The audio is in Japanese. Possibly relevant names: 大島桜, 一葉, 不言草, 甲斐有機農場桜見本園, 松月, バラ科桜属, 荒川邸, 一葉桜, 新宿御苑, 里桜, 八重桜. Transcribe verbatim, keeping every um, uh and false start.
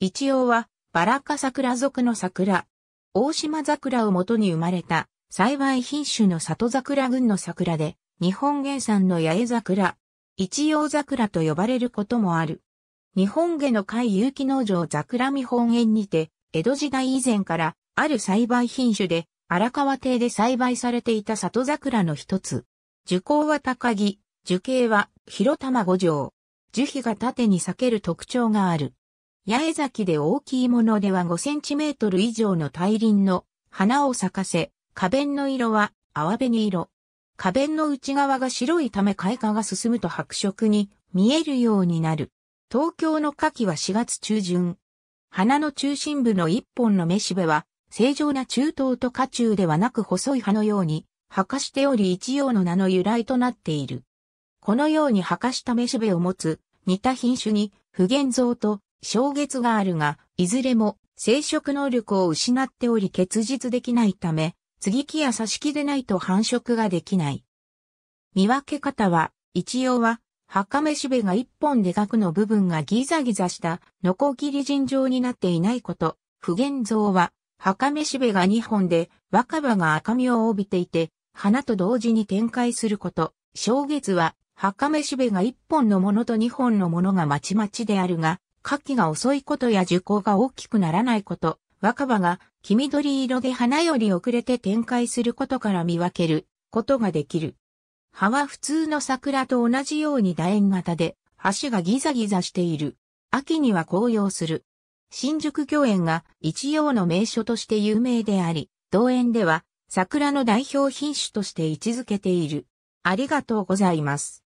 一葉は、バラ科桜属の桜。大島桜を元に生まれた、栽培品種の里桜群の桜で、日本原産の八重桜、一葉桜と呼ばれることもある。日本下の甲斐有機農場桜見本園にて、江戸時代以前から、ある栽培品種で、荒川邸で栽培されていた里桜の一つ。樹高は高木、樹径は広玉五丈。樹皮が縦に裂ける特徴がある。八重咲きで大きいものではごセンチメートル以上の大輪の花を咲かせ、花弁の色は淡紅色。花弁の内側が白いため開花が進むと白色に見えるようになる。東京の夏季はしがつちゅうじゅん。花の中心部の一本のめしべは正常な柱頭と花柱ではなく細い葉のように葉化しており一葉の名の由来となっている。このように葉化しためしべを持つ似た品種に不言草と松月があるが、いずれも生殖能力を失っており結実できないため、接ぎ木や挿し木でないと繁殖ができない。見分け方は、一葉は、葉化めしべが一本で萼の部分がギザギザした、ノコギリ陣状になっていないこと、不言草は、葉化めしべが二本で、若葉が赤みを帯びていて、花と同時に展開すること、松月は、葉化めしべが一本のものと二本のものがまちまちであるが、花期が遅いことや樹高が大きくならないこと、若葉が黄緑色で花より遅れて展開することから見分けることができる。葉は普通の桜と同じように楕円型で、端がギザギザしている。秋には紅葉する。新宿御苑が一葉の名所として有名であり、同園では桜の代表品種として位置づけている。ありがとうございます。